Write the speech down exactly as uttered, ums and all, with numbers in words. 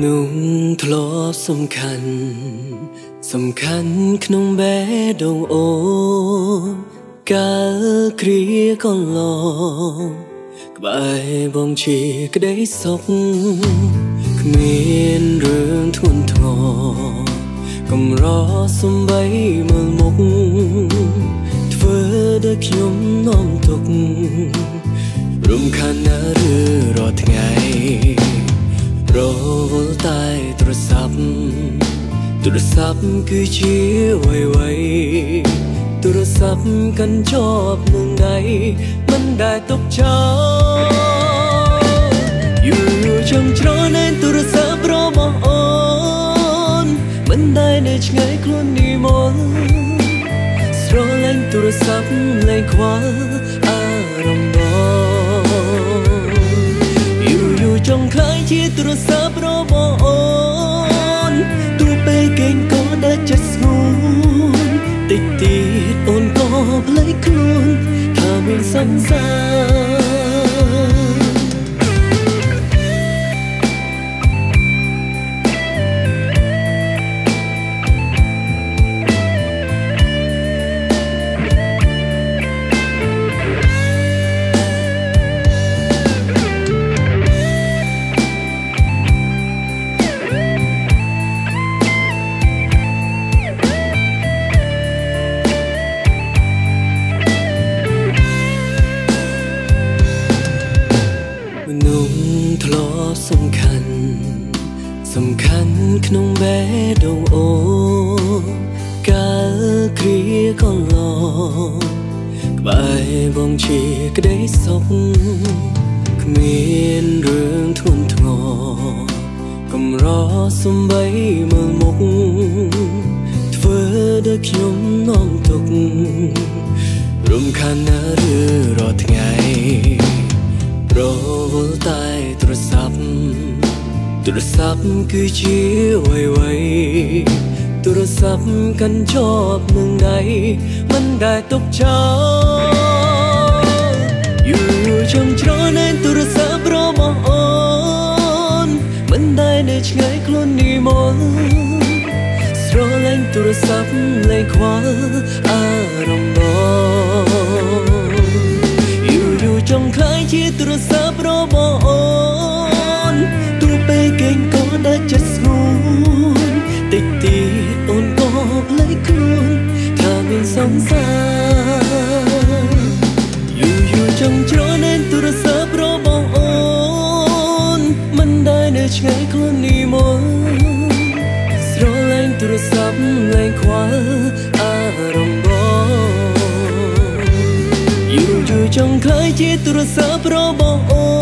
หนุ่งทลอบสำคัญสำคัญขนมแบดองโอกาเครียก่อนลองกบายบองชีก็ได้สกขมีนเรื่องทุนทอกำรอสมใบเมืองมกเฟือได้ขยมน้องตกรุมคันนาหรือรอดไงรอวันตายโทรศัพท์โทรศัพท์คือชี้ไว้ไว้โทรศัพท์กันชอบเมืองใดมันได้ตกเช้าอยู่ช่างช้าในโทรศัพท์รอมองอ่อนมันได้ในชงายคลุนดีมนสโลแลนโทรศัพท์แลงขวาอารมณ์บออยู่อยู่จงคล้ายที่โทรศัพท์รอมองอ่อนตัวไปเก่งก็ได้จัดสูงติดติดอ่อนก็ไหลคลุนถ้าไม่สังสารสำคัญสำคัญขนมแบดองโอกาเครียก่อนลองกบายบองชีก็ได้สกขมีนเรื่องทุนทอกำรอสมใบเมืองมกเฟือได้ขยมน้องตกรุมคันนาหรือรอดไงรอวันตายโทรศัพท์โทรศัพท์คือชี้ไว้ไว้โทรศัพท์กันชอบเมืองใดมันได้ตกเช้าอยู่ช่างช้าในโทรศัพท์รอมองอ่อนมันได้ในชงายคลุนดีมนสโลแลนโทรศัพท์แลงขวาอารมณ์บออยู่อยู่จงคล้ายที่โทรศัพท์รอมองอ่อนตัวไปเก่งก็ได้จัดสูงติดติดอ่อนก็ไหลคลุนถ้าไม่สงสารอยู่อยู่จังจ้อนในโทรศัพท์รอมองอ่อนมันได้ในชงายคลุนดีมนสโลแลนโทรศัพท์แลงขวาอารมณ์บออยู่อยู่จังคล้ายที่โทรศัพท์รอมองอ่อน